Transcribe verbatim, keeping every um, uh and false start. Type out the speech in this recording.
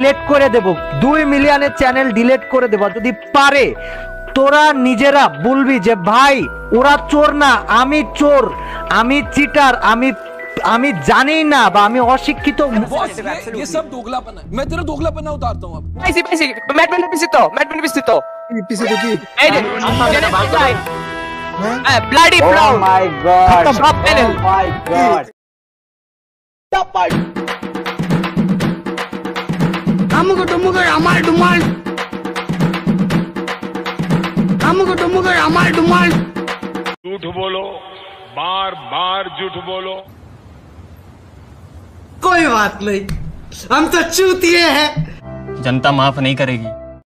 Delete করে দেব, দুই মিলিয়নের channel delete করে দেব। যদি পারে তোরা নিজেরা বলবি যে ভাই ওরা চোর না, আমি চোর, আমি চিটার, আমি আমি জানি না বা আমি অশিক্ষিত। ये सब दोगलापन है, मैं तेरा दोगलापन उतारता हूं। अब ऐसे ऐसे मैट में पिसित हो, मैट में पिसित हो, पिसित हो की a bloody flower. Oh my god, oh my god, टपट हमको डुमगर हमार डुमाल, हमको डुमगर हमार डुमाल। झूठ बोलो, बार बार झूठ बोलो, कोई बात नहीं, हम तो चूतिए हैं। जनता माफ नहीं करेगी।